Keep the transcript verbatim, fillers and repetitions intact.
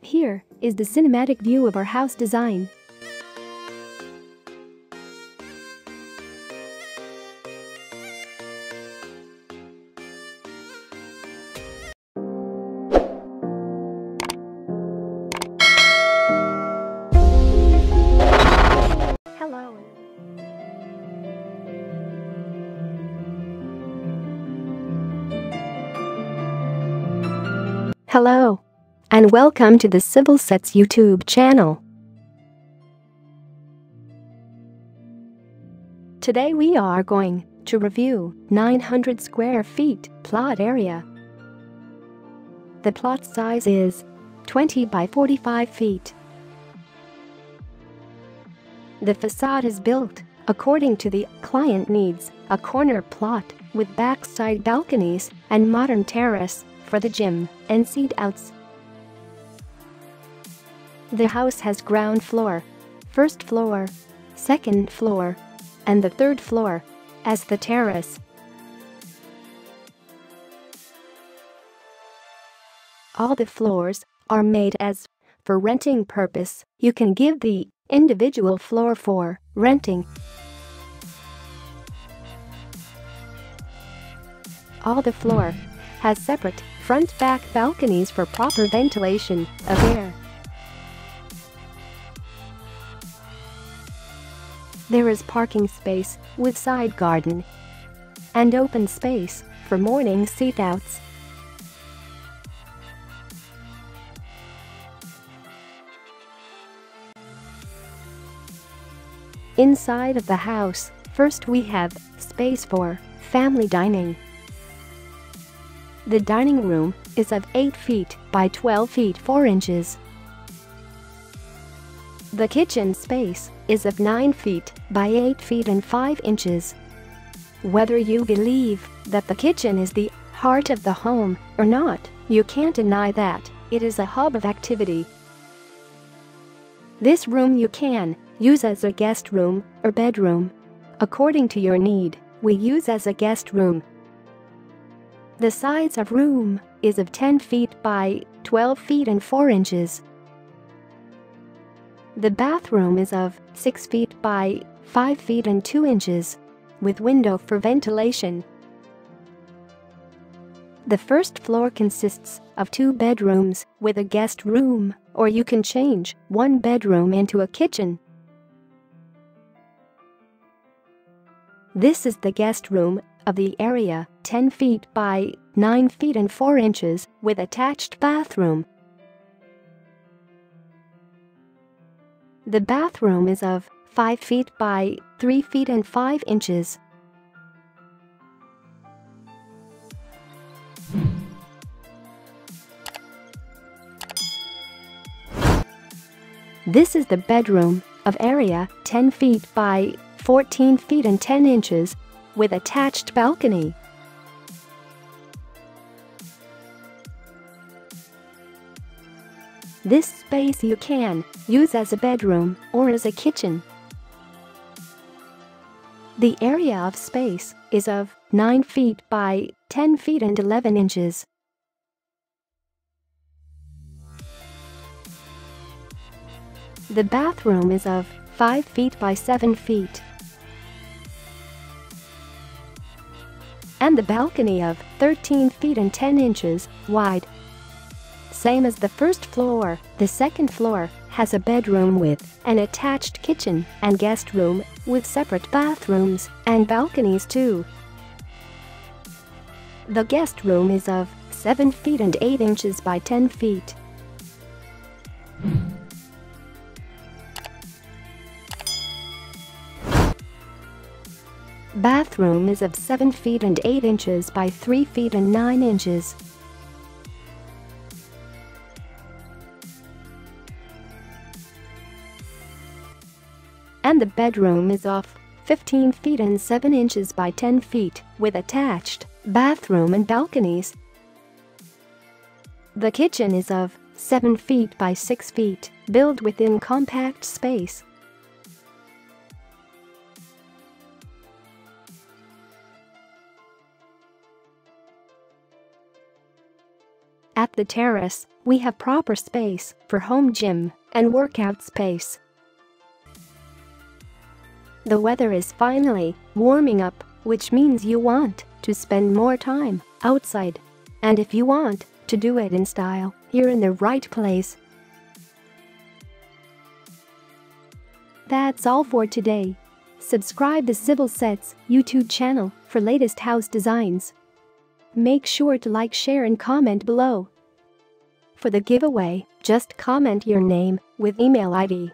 Here is the cinematic view of our house design. Hello. Hello. And welcome to the Civil Sets YouTube channel. Today we are going to review nine hundred square feet plot area. The plot size is twenty by forty-five feet. The facade is built according to the client needs, a corner plot with backside balconies and modern terrace for the gym and seat outs. The house has ground floor, first floor, second floor, and the third floor as the terrace. All the floors are made as for renting purpose. You can give the individual floor for renting. All the floor has separate front-back balconies for proper ventilation of air. There is parking space with side garden and open space for morning sit-outs. Inside of the house, first we have space for family dining. The dining room is of eight feet by twelve feet four inches. The kitchen space is of nine feet by eight feet and five inches. Whether you believe that the kitchen is the heart of the home or not, you can't deny that it is a hub of activity. This room you can use as a guest room or bedroom. According to your need, we use as a guest room. The size of room is of ten feet by twelve feet and four inches. The bathroom is of six feet by five feet and two inches, with window for ventilation. The first floor consists of two bedrooms with a guest room, or you can change one bedroom into a kitchen. This is the guest room of the area, ten feet by nine feet and four inches, with attached bathroom. The bathroom is of five feet by three feet and five inches. This is the bedroom of area ten feet by fourteen feet and ten inches with attached balcony. This space you can use as a bedroom or as a kitchen. The area of space is of nine feet by ten feet and eleven inches. The bathroom is of five feet by seven feet. And the balcony of thirteen feet and ten inches wide. Same as the first floor, the second floor has a bedroom with an attached kitchen and guest room with separate bathrooms and balconies too. The guest room is of seven feet and eight inches by ten feet. Bathroom is of seven feet and eight inches by three feet and nine inches. And the bedroom is of fifteen feet and seven inches by ten feet with attached bathroom and balconies. The kitchen is of seven feet by six feet, built within compact space. At up the terrace, we have proper space for home gym and workout space. The weather is finally warming up, which means you want to spend more time outside. And if you want to do it in style, you're in the right place. That's all for today. Subscribe to Civil Sets YouTube channel for latest house designs. Make sure to like, share and comment below. For the giveaway, just comment your name with email I D.